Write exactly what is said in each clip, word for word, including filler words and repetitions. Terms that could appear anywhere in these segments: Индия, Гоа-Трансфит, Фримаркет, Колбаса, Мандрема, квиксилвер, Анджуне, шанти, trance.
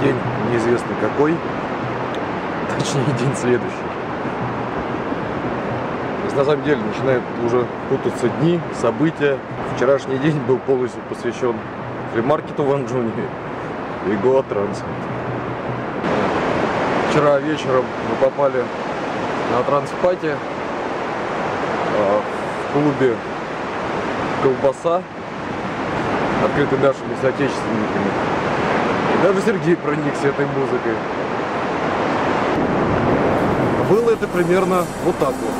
День неизвестный какой, точнее день следующий. Здесь на самом деле начинают уже путаться дни, события. Вчерашний день был полностью посвящен фримаркету в Анджуне и Гоа-Трансфит. Вчера вечером мы попали на трансфате в клубе «Колбаса», открытый нашими соотечественниками. И даже Сергей проникся этой музыкой. Было это примерно вот так вот.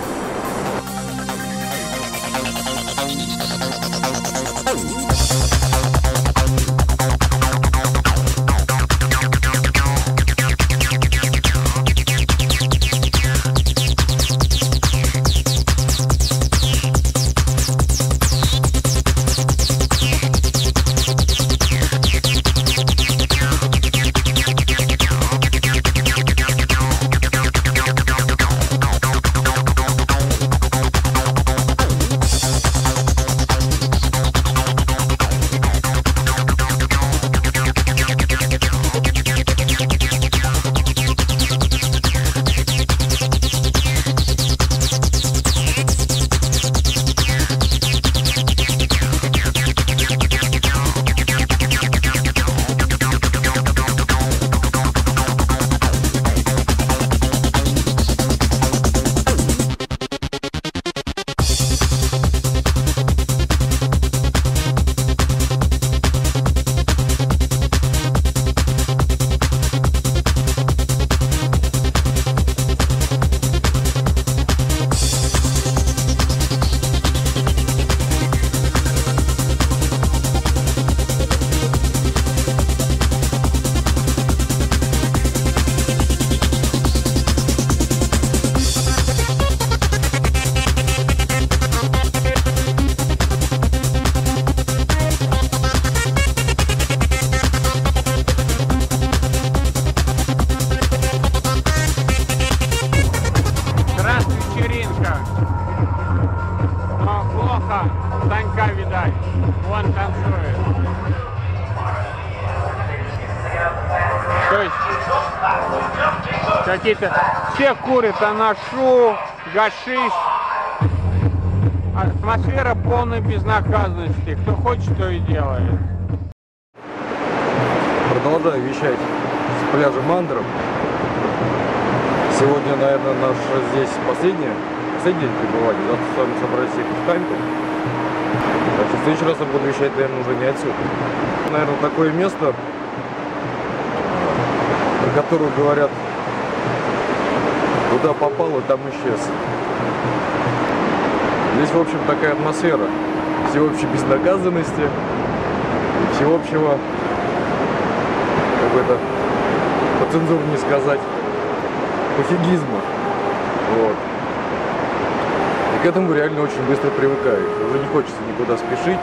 Какие-то все курят анашу, гашиш. Атмосфера полной безнаказанности. Кто хочет, то и делает. Продолжаю вещать с пляжа Мандрема. Сегодня, наверное, наш здесь последний, последний день пребывания. Завтра с вами собрались в Кампе. Так что в следующий раз я буду вещать, наверное, уже не отсюда. Наверное, такое место, про которое говорят: куда попало, там исчез. Здесь, в общем, такая атмосфера всеобщей безнаказанности, всеобщего, как бы это по цензуре не сказать, пофигизма. Вот. И к этому реально очень быстро привыкаешь. Уже не хочется никуда спешить,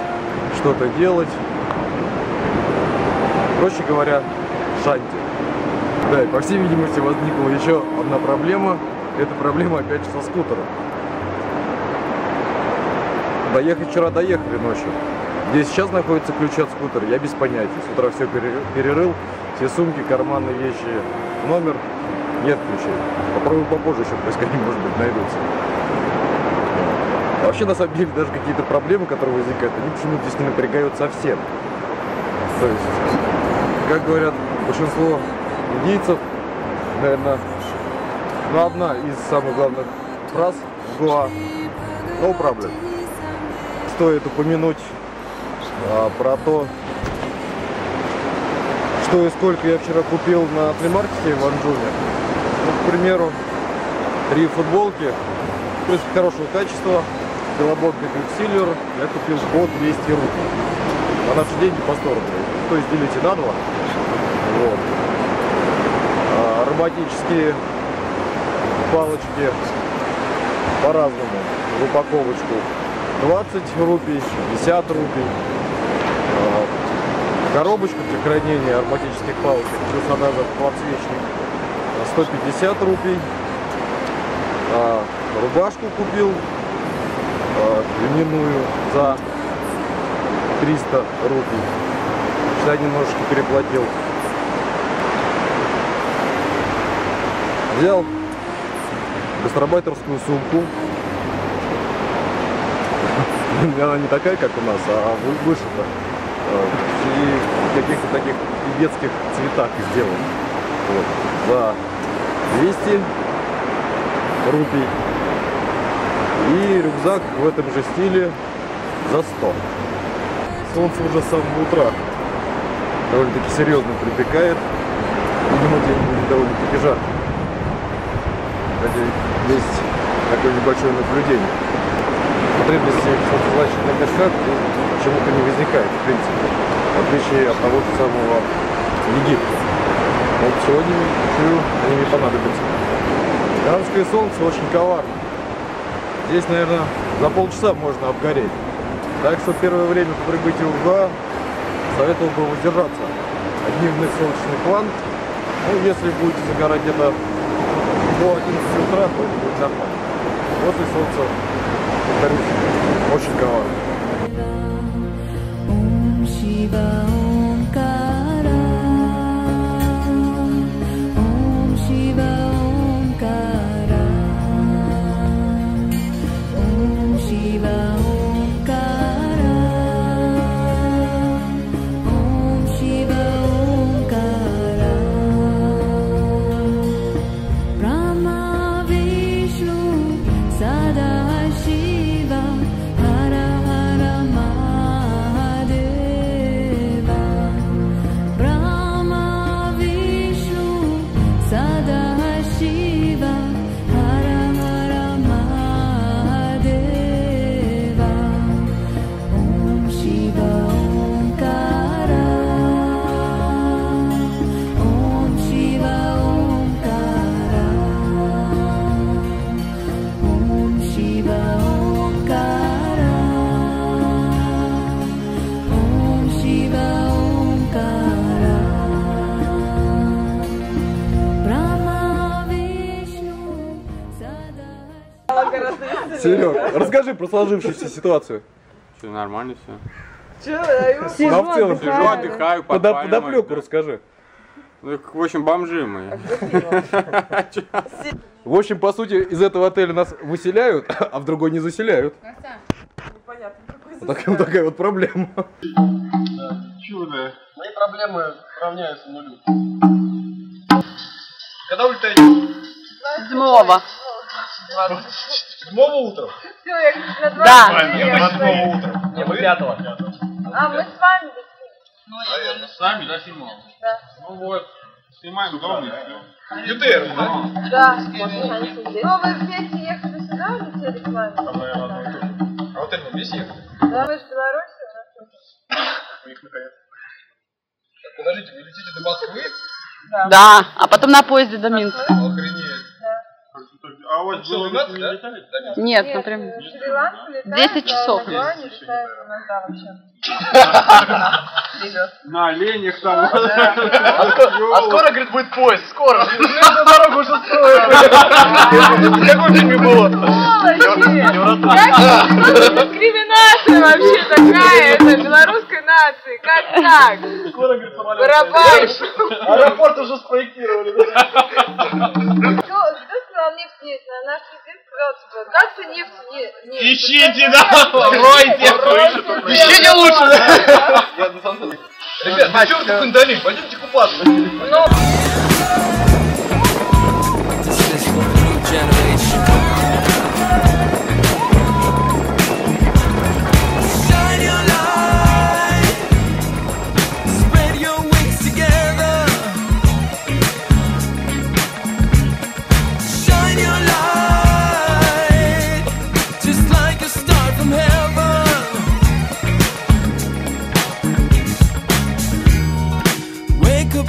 что-то делать. Проще говоря, шанти. Да, и по всей видимости возникла еще одна проблема. Это проблема опять же со скутером. Доехать вчера доехали ночью. Где сейчас находится ключ от скутера, я без понятия. С утра все перерыл, все сумки, карманы, вещи, номер. Нет ключей. Попробую попозже еще, пусть они, может быть, найдутся. А вообще, на самом деле, даже какие-то проблемы, которые возникают, они почему-то здесь не напрягают совсем. То есть, как говорят большинство индийцев, наверное, ну, одна из самых главных фраз была «no problem». Стоит упомянуть а, про то, что и сколько я вчера купил на фримаркете в Анджуне. Ну, к примеру, три футболки, в принципе, хорошего качества, белободный квиксилвер, я купил по двести рублей. А наши деньги по сто рублей. То есть делите на два. Вот. Роботические палочки по-разному в упаковочку двадцать рупий, пятьдесят рупий. Коробочку для хранения ароматических палочек плюс она же подсвечник сто пятьдесят рупий. а, рубашку купил а, льняную за триста рупий. Сейчас немножечко переплатил. Взял гастарбайтерскую сумку. Она не такая, как у нас, а вышита. И в каких-то таких тибетских цветах сделан. Вот. За двести рупий. И рюкзак в этом же стиле за сто. Солнце уже с самого утра довольно-таки серьезно припекает. Видимо, день довольно-таки жарко. Есть такое небольшое наблюдение. Потребности солнцезащитных каскад чему-то не возникает, в принципе, в отличие от того самого Египта. Вот сегодня они не понадобятся. Иранское солнце очень коварно. Здесь, наверное, за полчаса можно обгореть. Так что первое время по прибытию в Гоа советовал бы воздержаться от дневных солнечных ванн. Ну, если будете загорать где-то до одиннадцати утра, то это будет нормально. После солнца, повторюсь, очень коварно. Серег, расскажи про сложившуюся ситуацию. Все нормально, все. Че, а в целом, сижу, отдыхаю, подоплеку расскажи. Ну, в общем, бомжи мы. В общем, по сути, из этого отеля нас выселяют, а в другой не заселяют. Непонятно, какой такая вот проблема. Чудо. Мои проблемы равняются нулю. Когда улетаете? Седьмого. Седьмого утра? Да. Седьмого утра. Не, мы пятого. А, мы с вами? Ну, я сами, да, седьмого? Да. Ну вот, снимаем дом и все. ЮТР, да? Да. Ну, вы вместе ехали сюда, летели с вами? А вот это вместе ехали? Да, вы же в Беларуси, да? У них наконец. Так, подождите, вы летите до Москвы? Да, а потом на поезде до Минска. Охренеть. А у вас было не летали? Нет, например. десять часов. На оленях там. А скоро, говорит, будет поезд. Скоро. Дорогу уже строят. В каком фильме было? Дискриминация вообще такая. Это белорусской нации. Как так? Скоро, говорит, самолет. Аэропорт уже спроектировали. Нефть нет, наш президент сказал, что как-то нефть нет. Ищите, да, ройте, ищите лучше. Ребят, ну чё вы тут кундали, пойдемте купаться.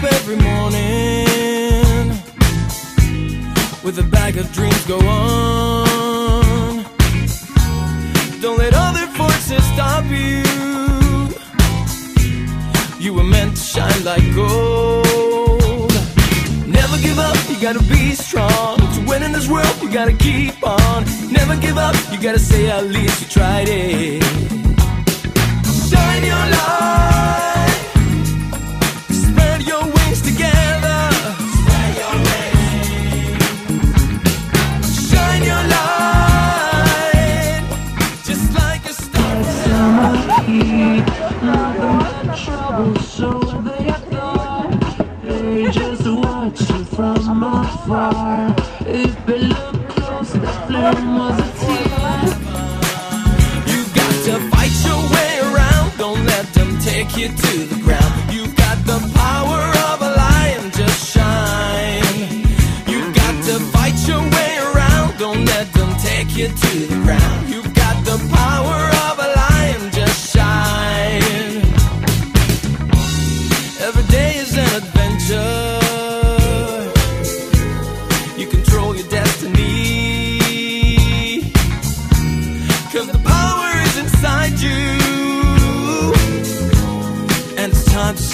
Every morning with a bag of dreams go on. Don't let other forces stop you. You were meant to shine like gold. Never give up, you gotta be strong. When in this world, you gotta keep on. Never give up, you gotta say at least you tried it. Shine your light. Spread your wings together. Spread your wings. Shine your light. Just like a star. Summer heat, nothing but trouble, so they thought they just watched you from afar. If they look close, the flame was a tear. You got to fight your way around. Don't let them take you to the ground. You got the power of a lion, just shine. You got to fight your way around. Don't let them take you to the ground. You got the power of a lion, just shine. Every day is an adventure.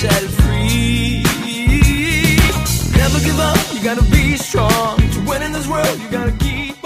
Set it free. Never give up, you gotta be strong. To win in this world, you gotta keep